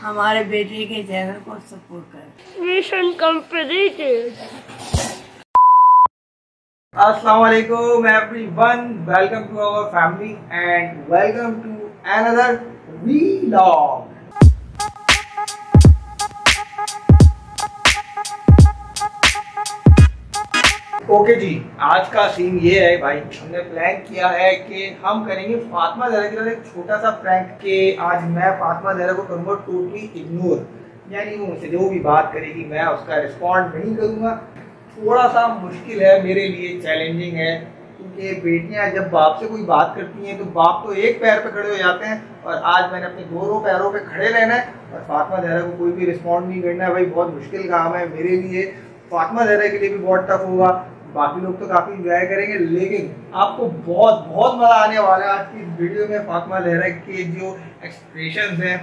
हमारे बेटे के चैनल को सपोर्ट करें। Mission completed. अस्सलाम वालेकुम everyone, welcome to our family and welcome to another vlog. Okay जी, आज का सीन ये है भाई, हमने प्लान किया है कि हम करेंगे फातिमा ज़हरा के साथ एक छोटा सा प्रैंक के आज मैं फातिमा ज़हरा को करूँगा टोटली इग्नोर, यानी वो मुझसे जो भी बात करेगी मैं उसका रिस्पॉन्ड नहीं करूँगा। थोड़ा सा मुश्किल है मेरे लिए, चैलेंजिंग है, क्योंकि बेटियाँ जब बाप से कोई बात करती हैं तो बाप तो एक पैर पर खड़े हो जाते हैं और आज मैंने अपने दोनों पैरों पर खड़े रहना है और फातिमा ज़हरा को कोई भी रिस्पॉन्ड नहीं करना है। भाई बहुत मुश्किल काम है मेरे लिए, फातिमा ज़हरा के लिए भी बहुत टफ होगा। बाकी लोग तो काफ़ी इंजॉय करेंगे लेकिन आपको बहुत बहुत मज़ा आने वाला है आज की वीडियो में। फातिमा ज़हरा के जो एक्सप्रेशंस हैं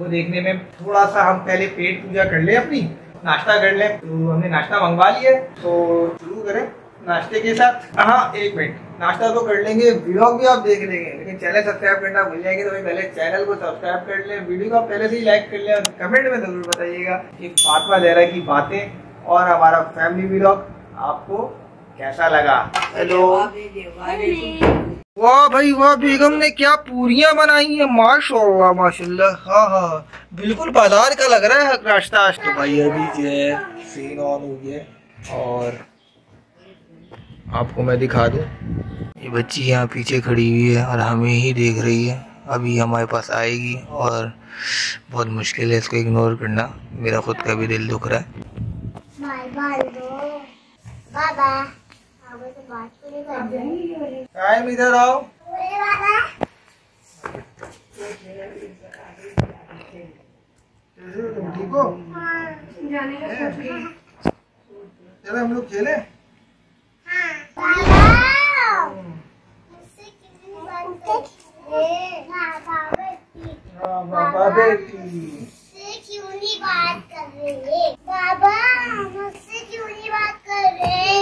वो देखने में। थोड़ा सा हम पहले पेट पूजा कर लें अपनी, नाश्ता कर लें। तो हमने नाश्ता मंगवा लिया, तो शुरू करें नाश्ते के साथ। हाँ एक मिनट, नाश्ता तो कर लेंगे, व्लॉग भी आप देख लेंगे, लेकिन चैनल सब्सक्राइब करना भूल जाएंगे। तो भाई पहले चैनल को सब्सक्राइब कर लें, वीडियो को आप पहले से ही लाइक कर लें और कमेंट में ज़रूर बताइएगा कि फातिमा ज़हरा की बातें और हमारा फैमिली व्लॉग आपको कैसा लगा। हेलो, वाह भाई वाह, बेगम ने क्या पूरियां बनाई हैं, माशाल्लाह माशाल्लाह। हाँ हाँ बिल्कुल बाजार का लग रहा है नाश्ता। तो भाई अभी जो है सीन ऑन हो गया और आपको मैं दिखा दूं, ये बच्ची यहाँ पीछे खड़ी हुई है और हमें ही देख रही है। अभी हमारे पास आएगी और बहुत मुश्किल है इसको इग्नोर करना, मेरा खुद का भी दिल दुख रहा है। बाबा टाइम इधर आओ। तुम ठीक हो? चलो हम लोग खेले। बाबा बेटी से क्यों नहीं बात कर रहे? बाबा मुझसे क्यों नहीं बात कर रहे?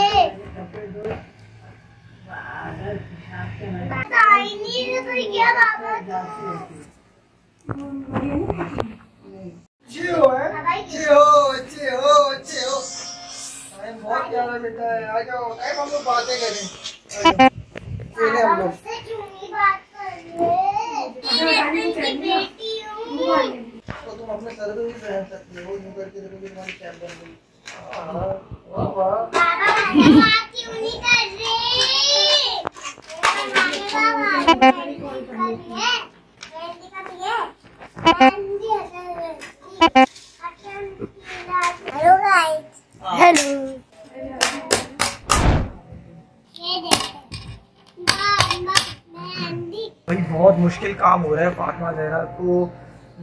बहुत मुश्किल काम हो रहा है। फातिमा ज़हरा को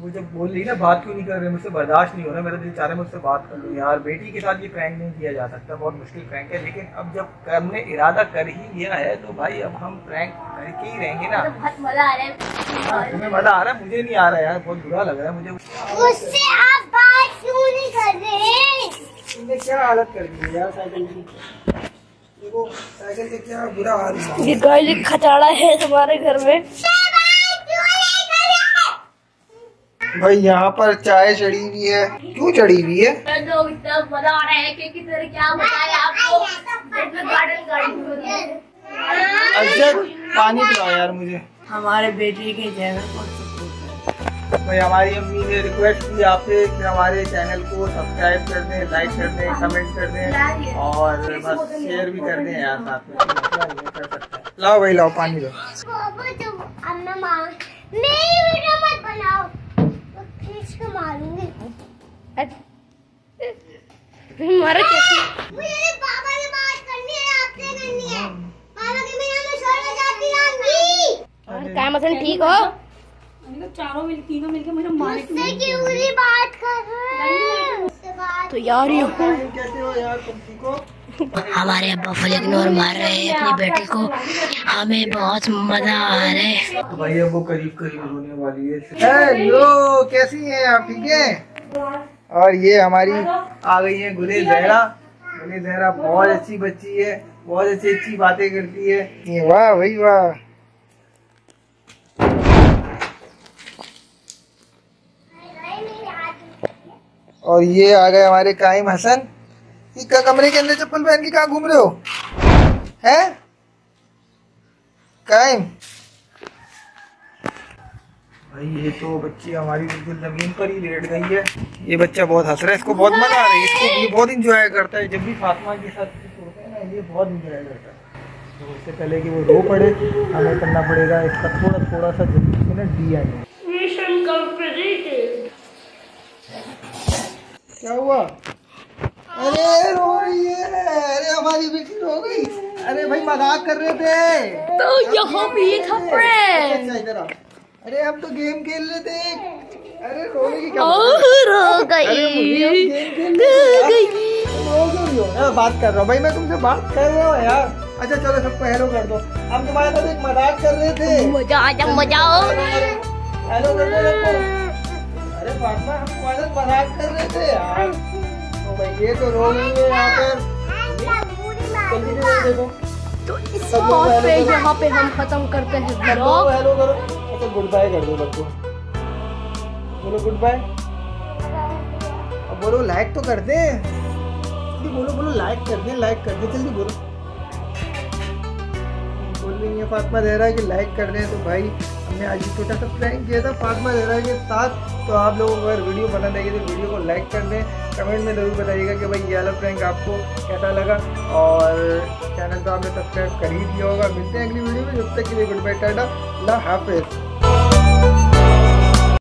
वो जब बोल रही ना बात क्यों नहीं कर रहे, मुझसे बर्दाश्त नहीं हो रहा, मेरा दिल चाह रहा है मुझसे बात कर लूँ यार। बेटी के साथ ये प्रैंक नहीं किया जा सकता, बहुत मुश्किल प्रैंक है, लेकिन अब जब हमने इरादा कर ही लिया है तो भाई अब हम प्रैंक करके ही रहेंगे ना। बहुत मजा आ रहा है। तुम्हें मजा आ रहा है, मुझे नहीं आ रहा यार, बहुत बुरा लग रहा है मुझे। आप बात क्यों नहीं कर रहे? तुमने क्या हालत कर दी यार साइकिल की, देखो साइकिल से क्या बुरा हाल है। ये गाय खचाड़ा है तुम्हारे घर में भाई। यहाँ पर चाय चढ़ी हुई है, क्यों चढ़ी हुई है? अच्छा पानी पिलाओ यार मुझे। हमारे बेटे के चैनल को सब्सक्राइब करें भाई। हमारी अम्मी ने रिक्वेस्ट की आपसे कि हमारे चैनल को सब्सक्राइब कर दें, लाइक कर दें, कमेंट कर दें और बस शेयर भी कर दें यार साथ में। लाओ भाई लाओ पानी लो। मारा कैसे? मुझे पापा से बात करनी है, आपसे करनी है। पापा के बिना मैं शोर मचाती रहूंगी। क्या मसन ठीक हो? हम लोग चारों मिल तीनों मिलके मेरे मारे क्यों? मुझसे क्यों नहीं बात कर रहे? तो यार ये कैसे हो यार, तुम ठीक हो? हमारे अब्बा फुल इग्नोर मार रहे हैं अपनी बेटी को, हमें बहुत मजा आ रहा है। तो भाई अब वो करीब करीब होने वाली है। हेलो कैसी हैं आप, ठीक है? और ये हमारी आ गई है गुले ज़हरा। गुले ज़हरा बहुत अच्छी बच्ची है, बहुत अच्छी अच्छी बातें करती है। ये वाह भाई वाह। और ये आ गए हमारे कायम हसन। इसका कमरे के अंदर चप्पल पहन के कहाँ घूम रहे हो हैं कायम भाई? ये तो बच्ची हमारी बिल्कुल जमीन पर ही लेट गई है। ये बच्चा बहुत हंस रहा है, इसको बहुत मजा आ रहा है, इसको ये बहुत इंजॉय करता है। जब भी फातिमा के साथ सोते हैं ना ये बहुत इंजॉय करता है। तो उससे पहले कि वो रो पड़े हमें करना पड़ेगा इसका थोड़ा थोड़ा सा ना दिया है। क्या हुआ? अरे रो रही है, अरे हमारी बेटी रो गई। अरे भाई मजाक कर रहे थे तो यहाँ पे ये था फ्रेंड। इधर आ, अरे हम तो गेम खेल रहे थे। अरे रोने की क्या बात है? रो गई, बात कर रहा हूँ भाई मैं तुमसे, बात कर रहा हूँ यार। अच्छा चलो सबको हेलो कर दो, हम तुम्हारे साथ एक मजाक कर रहे थे। हेलो कर दो सबको। अरे फातिमा हम तुम्हारे साथ मजाक कर रहे थे यार। तो भाई ये तो रो रही है यहाँ पर। देखो तो इस बात पे यहाँ पे हम खत्म करते हैं व्लॉग। हेलो करो, अच्छा गुड बाय कर दो सबको, बोलो गुड बाय। अब बोलो लाइक तो कर दे, बोलो बोलो लाइक कर दे जल्दी बोलो। बोल है फातिमा ज़हरा के लाइक कर रहे हैं। तो भाई हमने आज छोटा सा प्रैंक किया था फातिमा ज़हरा के साथ। तो आप लोगों को अगर वीडियो पसंद आएगी तो वीडियो को लाइक कर दें, कमेंट में ज़रूर बताइएगा कि भाई ये वाला प्रैंक आपको कैसा लगा। और चैनल तो आपने सब्सक्राइब कर ही दिया होगा। मिलते हैं अगली वीडियो में, जब तक के लिए गुड बाय, टाटा, अल्लाह हाफिज़।